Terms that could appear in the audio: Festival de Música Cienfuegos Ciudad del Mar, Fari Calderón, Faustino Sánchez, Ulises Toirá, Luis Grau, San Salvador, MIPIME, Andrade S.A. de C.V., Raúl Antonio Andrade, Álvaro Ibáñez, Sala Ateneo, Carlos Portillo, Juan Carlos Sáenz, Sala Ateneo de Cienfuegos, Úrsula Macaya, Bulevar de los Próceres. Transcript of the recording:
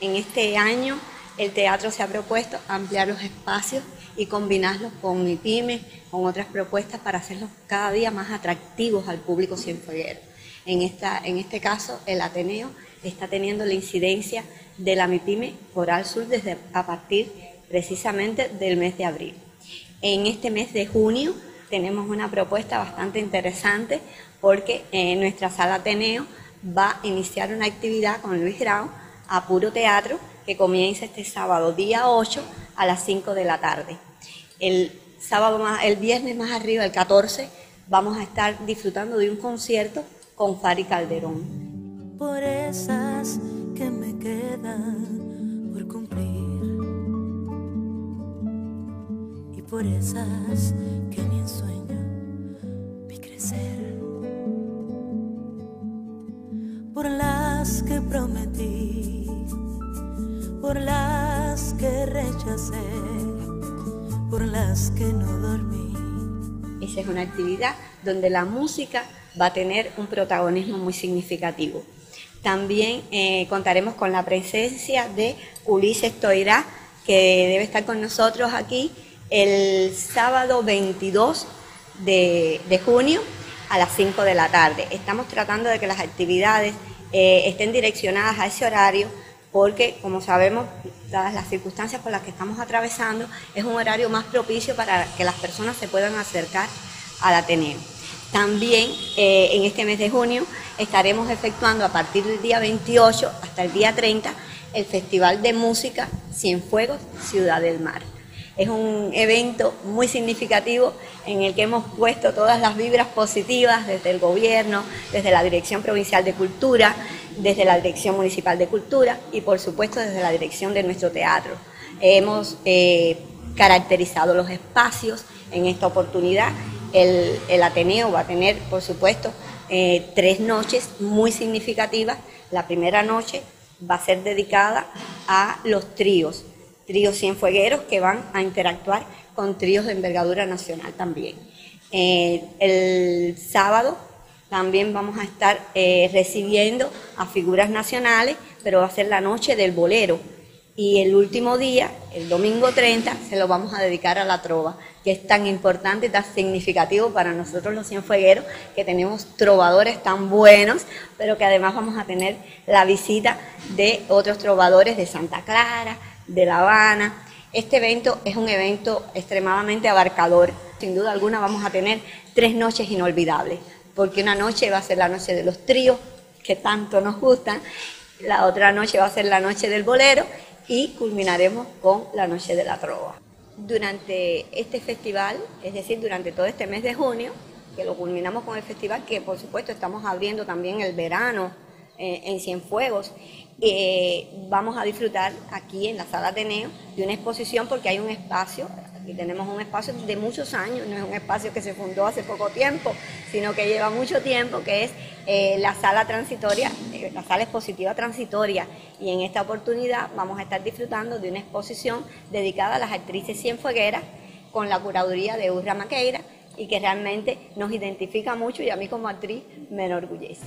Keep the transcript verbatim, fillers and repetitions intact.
En este año el teatro se ha propuesto ampliar los espacios y combinarlos con MIPIME, con otras propuestas para hacerlos cada día más atractivos al público cienfueguero. En, esta, en este caso el Ateneo está teniendo la incidencia de la MIPIME Coral Sur desde a partir precisamente del mes de abril. En este mes de junio tenemos una propuesta bastante interesante porque eh, nuestra Sala Ateneo va a iniciar una actividad con Luis Grau a puro teatro que comienza este sábado día ocho a las cinco de la tarde. El, sábado más, el viernes más arriba, el catorce, vamos a estar disfrutando de un concierto con Fari Calderón. Por esas que me quedan por cumplir y por esas que ni en sueño vi crecer, por las que prometí, por las que rechacé, por las que no dormí. Esa es una actividad donde la música va a tener un protagonismo muy significativo. También eh, contaremos con la presencia de Ulises Toirá, que debe estar con nosotros aquí el sábado veintidós de, de junio a las cinco de la tarde. Estamos tratando de que las actividades eh, estén direccionadas a ese horario porque, como sabemos, dadas las circunstancias por las que estamos atravesando, es un horario más propicio para que las personas se puedan acercar al Ateneo. También eh, en este mes de junio estaremos efectuando a partir del día veintiocho hasta el día treinta el Festival de Música Cienfuegos Ciudad del Mar. Es un evento muy significativo en el que hemos puesto todas las vibras positivas desde el gobierno, desde la Dirección Provincial de Cultura, desde la Dirección Municipal de Cultura y por supuesto desde la dirección de nuestro teatro. Hemos eh, caracterizado los espacios en esta oportunidad. El, el Ateneo va a tener, por supuesto, eh, tres noches muy significativas. La primera noche va a ser dedicada a los tríos, tríos cienfuegueros que van a interactuar con tríos de envergadura nacional también. Eh, el sábado también vamos a estar eh, recibiendo a figuras nacionales, pero va a ser la noche del bolero. Y el último día, el domingo treinta, se lo vamos a dedicar a la trova, que es tan importante y tan significativo para nosotros los cienfuegueros, que tenemos trovadores tan buenos, pero que además vamos a tener la visita de otros trovadores de Santa Clara, de La Habana. Este evento es un evento extremadamente abarcador. Sin duda alguna vamos a tener tres noches inolvidables, porque una noche va a ser la noche de los tríos, que tanto nos gustan, la otra noche va a ser la noche del bolero, y culminaremos con la noche de la trova. Durante este festival, es decir, durante todo este mes de junio, que lo culminamos con el festival, que por supuesto estamos abriendo también el verano eh, en Cienfuegos, eh, vamos a disfrutar aquí en la Sala Ateneo de una exposición porque hay un espacio, aquí tenemos un espacio de muchos años, no es un espacio que se fundó hace poco tiempo, sino que lleva mucho tiempo, que es eh, la sala transitoria, eh, la sala expositiva transitoria, y en esta oportunidad vamos a estar disfrutando de una exposición dedicada a las actrices cienfuegueras con la curaduría de Úrsula Macaya y que realmente nos identifica mucho y a mí como actriz me enorgullece.